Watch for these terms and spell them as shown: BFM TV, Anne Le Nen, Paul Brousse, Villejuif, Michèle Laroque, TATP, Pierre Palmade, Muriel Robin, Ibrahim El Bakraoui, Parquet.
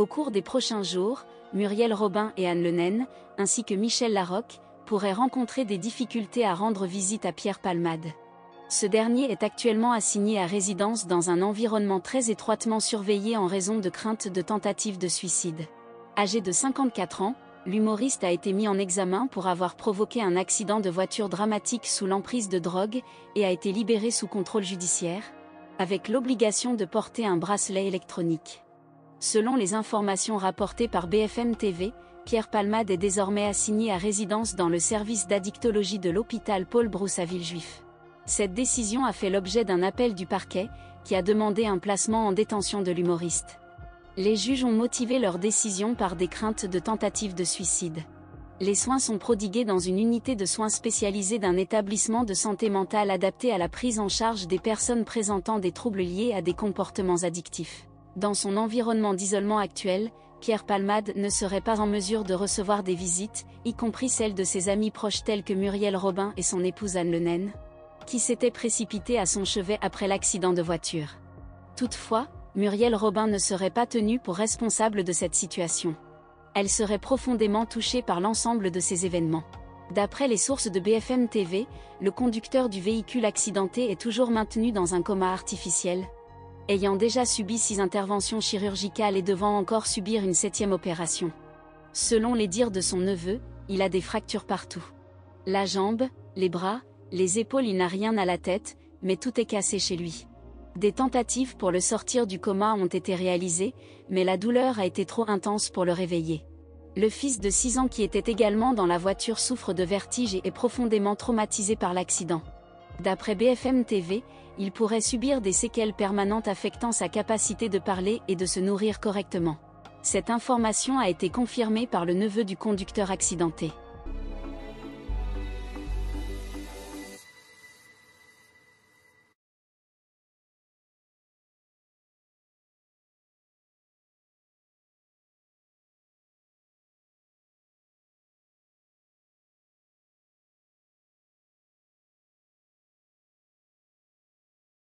Au cours des prochains jours, Muriel Robin et Anne Le Nen, ainsi que Michèle Laroque, pourraient rencontrer des difficultés à rendre visite à Pierre Palmade. Ce dernier est actuellement assigné à résidence dans un environnement très étroitement surveillé en raison de craintes de tentatives de suicide. Âgé de 54 ans, l'humoriste a été mis en examen pour avoir provoqué un accident de voiture dramatique sous l'emprise de drogue et a été libéré sous contrôle judiciaire, avec l'obligation de porter un bracelet électronique. Selon les informations rapportées par BFM TV, Pierre Palmade est désormais assigné à résidence dans le service d'addictologie de l'hôpital Paul Brousse à Villejuif. Cette décision a fait l'objet d'un appel du parquet, qui a demandé un placement en détention de l'humoriste. Les juges ont motivé leur décision par des craintes de tentatives de suicide. Les soins sont prodigués dans une unité de soins spécialisée d'un établissement de santé mentale adapté à la prise en charge des personnes présentant des troubles liés à des comportements addictifs. Dans son environnement d'isolement actuel, Pierre Palmade ne serait pas en mesure de recevoir des visites, y compris celles de ses amis proches tels que Muriel Robin et son épouse Anne Le Nen, qui s'étaient précipitées à son chevet après l'accident de voiture. Toutefois, Muriel Robin ne serait pas tenue pour responsable de cette situation. Elle serait profondément touchée par l'ensemble de ces événements. D'après les sources de BFM TV, le conducteur du véhicule accidenté est toujours maintenu dans un coma artificiel, ayant déjà subi 6 interventions chirurgicales et devant encore subir une 7e opération. Selon les dires de son neveu, il a des fractures partout. La jambe, les bras, les épaules, il n'a rien à la tête, mais tout est cassé chez lui. Des tentatives pour le sortir du coma ont été réalisées, mais la douleur a été trop intense pour le réveiller. Le fils de 6 ans qui était également dans la voiture souffre de vertiges et est profondément traumatisé par l'accident. D'après BFM TV, il pourrait subir des séquelles permanentes affectant sa capacité de parler et de se nourrir correctement. Cette information a été confirmée par le neveu du conducteur accidenté.